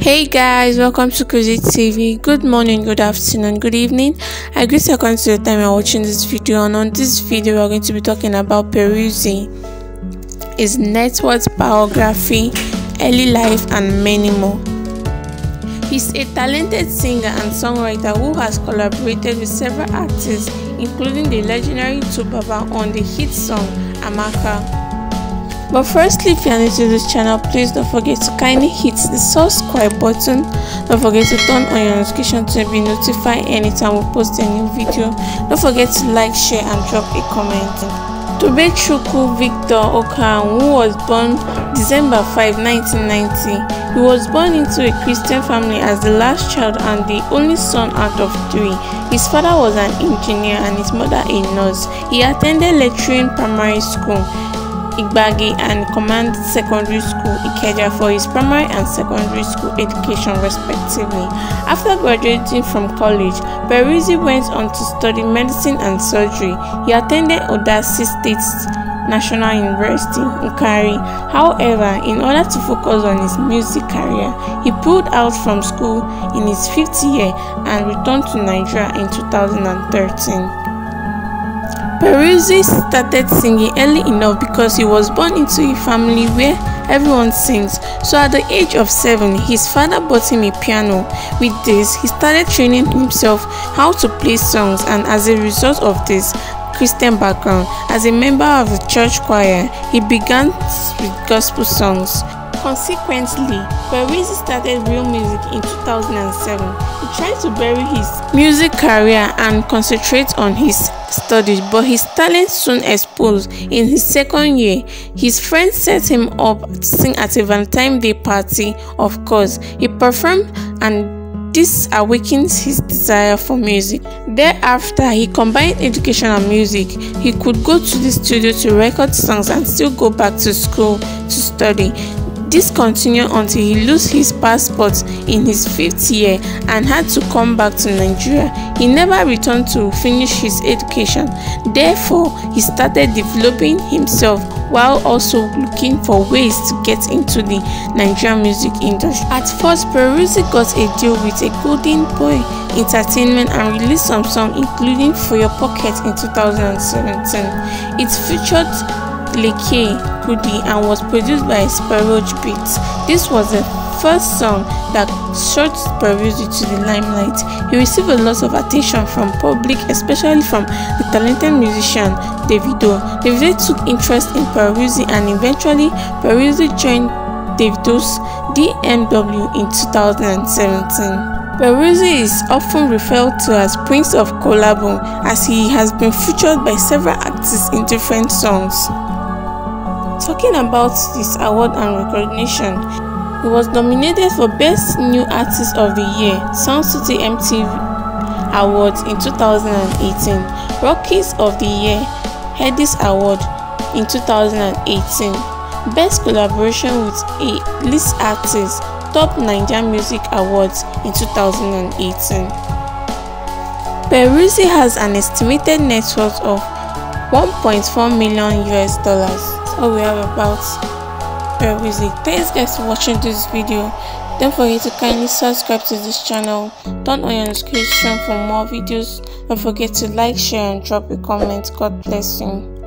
Hey guys, welcome to Cozy TV. Good morning, good afternoon, good evening. I greet you according to the time you're watching this video, and on this video we're going to be talking about Peruzzi, his net worth, biography, early life, and many more. He's a talented singer and songwriter who has collaborated with several artists, including the legendary Tubaba on the hit song Amaka. But firstly, if you are new to this channel, please don't forget to kindly hit the subscribe button. Don't forget to turn on your notification to be notified anytime we post a new video. Don't forget to like, share, and drop a comment. Tobechukwu Victor Okanwu was born December 5, 1990. He was born into a Christian family as the last child and the only son out of three. His father was an engineer and his mother a nurse. He attended Letron Primary School, Ibagi, and Command Secondary School Ikeja for his primary and secondary school education respectively. After graduating from college, Peruzzi went on to study medicine and surgery. He attended Odasi State's National University, Ikare. However, in order to focus on his music career, he pulled out from school in his 5th year and returned to Nigeria in 2013. Peruzzi started singing early enough because he was born into a family where everyone sings. So at the age of 7, his father bought him a piano. With this, he started training himself how to play songs, and as a result of this Christian background, as a member of the church choir, he began with gospel songs. Consequently, Peruzzi started real music in 2007. He tried to bury his music career and concentrate on his studies, but his talent soon exposed. In his 2nd year, his friends set him up to sing at a Valentine's Day party. Of course, he performed, and this awakens his desire for music. Thereafter, he combined education and music. He could go to the studio to record songs and still go back to school to study. This continued until he lost his passport in his 5th year and had to come back to Nigeria. He never returned to finish his education. Therefore, he started developing himself while also looking for ways to get into the Nigerian music industry. At first, Peruzzi got a deal with a Golden Boy Entertainment and released some songs, including For Your Pocket in 2017. It featured Kudi and was produced by Spiroge Beat. This was the first song that shot Peruzzi to the limelight. He received a lot of attention from public, especially from the talented musician Davido. Davido took interest in Peruzzi, and eventually Peruzzi joined Davido's DMW in 2017. Peruzzi is often referred to as Prince of Collabo, as he has been featured by several artists in different songs. Talking about this award and recognition, he was nominated for Best New Artist of the Year, Sound City MTV Awards in 2018, Rockies of the Year, Headies Award in 2018, Best Collaboration with A-List Artist, Top Nigerian Music Awards in 2018. Peruzzi has an estimated net worth of $1.4 million. All we have about Peruzzi. Thanks guys for watching this video. Don't forget to kindly subscribe to this channel, turn on your notification for more videos. Don't forget to like, share, and drop a comment. God bless you.